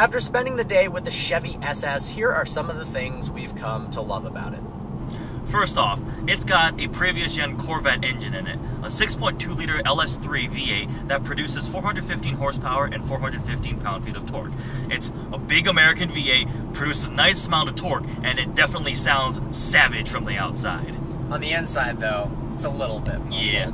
After spending the day with the Chevy SS, here are some of the things we've come to love about it. First off, it's got a previous gen Corvette engine in it, a 6.2 liter LS3 V8 that produces 415 horsepower and 415 pound-feet of torque. It's a big American V8, produces a nice amount of torque, and it definitely sounds savage from the outside. On the inside though, it's a little bit muffled. Yeah.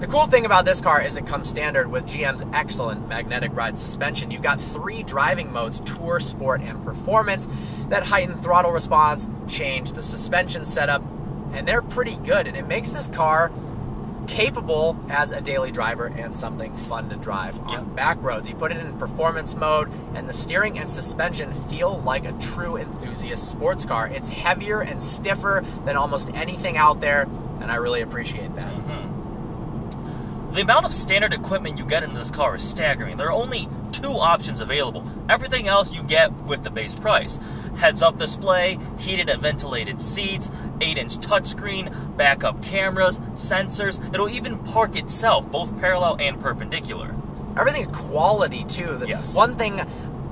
The cool thing about this car is it comes standard with GM's excellent magnetic ride suspension. You've got three driving modes, Tour, Sport, and Performance, that heighten throttle response, change the suspension setup, and they're pretty good, and it makes this car capable as a daily driver and something fun to drive on back roads. You put it in performance mode, and the steering and suspension feel like a true enthusiast sports car. It's heavier and stiffer than almost anything out there, and I really appreciate that. The amount of standard equipment you get in this car is staggering. There are only two options available. Everything else you get with the base price. Heads-up display, heated and ventilated seats, 8-inch touchscreen, backup cameras, sensors. It'll even park itself, both parallel and perpendicular. Everything's quality, too. Yes. One thing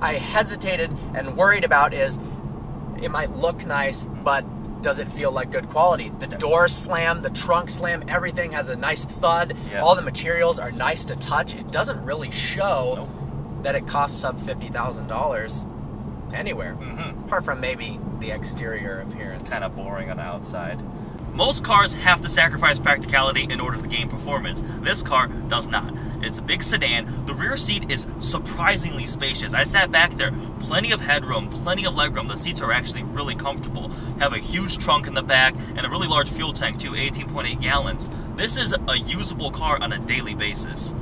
I hesitated and worried about is it might look nice, but does it feel like good quality? The doors slam, the trunk slam, everything has a nice thud. Yep. All the materials are nice to touch. It doesn't really show that it costs sub $50,000 anywhere, apart from maybe the exterior appearance. Kind of boring on the outside. Most cars have to sacrifice practicality in order to gain performance. This car does not. It's a big sedan. The rear seat is surprisingly spacious. I sat back there. Plenty of headroom, plenty of legroom. The seats are actually really comfortable. Have a huge trunk in the back and a really large fuel tank too, 18.8 gallons. This is a usable car on a daily basis.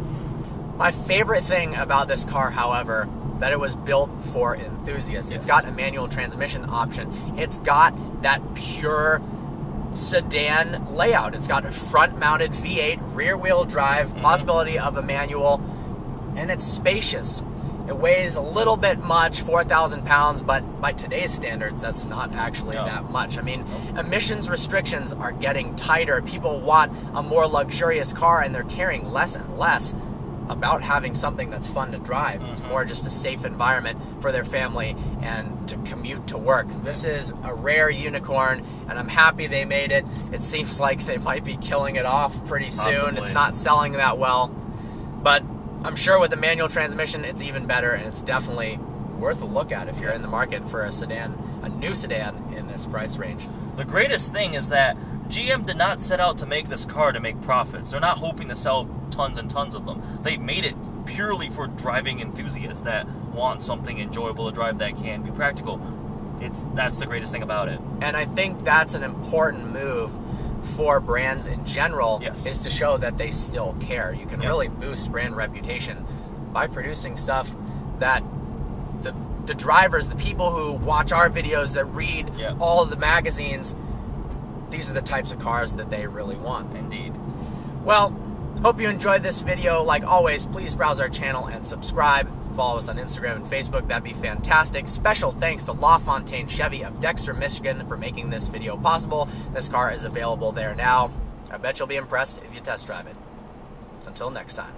My favorite thing about this car, however, that it was built for enthusiasts. Yes. It's got a manual transmission option. It's got that pure sedan layout. It's got a front-mounted V8, rear-wheel drive, possibility of a manual, and it's spacious. It weighs a little bit much, 4,000 pounds, but by today's standards, that's not actually that much. I mean, emissions restrictions are getting tighter. People want a more luxurious car, and they're caring less and less about having something that's fun to drive. It's more just a safe environment for their family and to commute to work. This is a rare unicorn, and I'm happy they made it. It seems like they might be killing it off pretty soon. Possibly. It's not selling that well, but I'm sure with the manual transmission, it's even better, and it's definitely worth a look at if you're in the market for a sedan, a new sedan in this price range. The greatest thing is that GM did not set out to make this car to make profits. They're not hoping to sell tons and tons of them. They made it purely for driving enthusiasts that want something enjoyable to drive that can be practical. That's the greatest thing about it. And I think that's an important move for brands in general, is to show that they still care. You can really boost brand reputation by producing stuff that the drivers, the people who watch our videos, that read all of the magazines, these are the types of cars that they really want. Indeed. Well, hope you enjoyed this video. Like always, please browse our channel and subscribe. Follow us on Instagram and Facebook. That'd be fantastic. Special thanks to LaFontaine Chevy of Dexter, Michigan for making this video possible. This car is available there now. I bet you'll be impressed if you test drive it. Until next time.